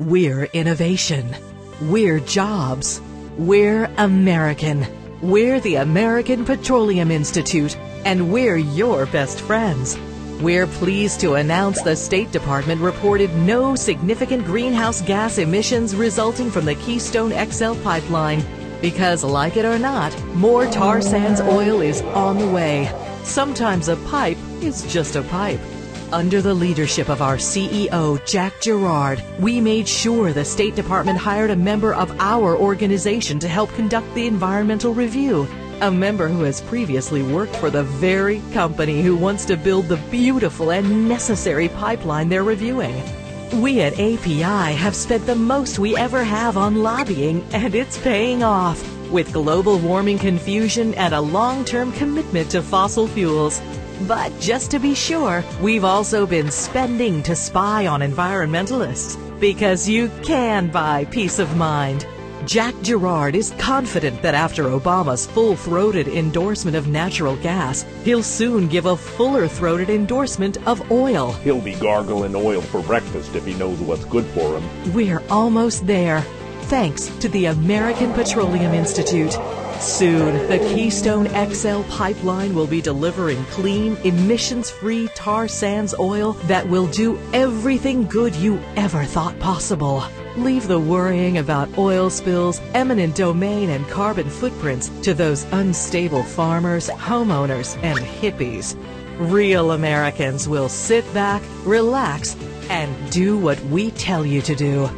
We're innovation. We're jobs. We're American. We're the American Petroleum Institute, and we're your best friends. We're pleased to announce the State Department reported no significant greenhouse gas emissions resulting from the Keystone XL pipeline, because, like it or not, more tar sands oil is on the way. Sometimes a pipe is just a pipe. Under the leadership of our CEO, Jack Gerard, we made sure the State Department hired a member of our organization to help conduct the environmental review, a member who has previously worked for the very company who wants to build the beautiful and necessary pipeline they're reviewing. We at API have spent the most we ever have on lobbying, and it's paying off, with global warming confusion and a long-term commitment to fossil fuels. But just to be sure, we've also been spending to spy on environmentalists, because you can buy peace of mind. Jack Gerard is confident that after Obama's full-throated endorsement of natural gas, he'll soon give a fuller-throated endorsement of oil. He'll be gargling oil for breakfast if he knows what's good for him. We're almost there, thanks to the American Petroleum Institute. Soon, the Keystone XL pipeline will be delivering clean, emissions-free tar sands oil that will do everything good you ever thought possible. Leave the worrying about oil spills, eminent domain, and carbon footprints to those unstable farmers, homeowners, and hippies. Real Americans will sit back, relax, and do what we tell you to do.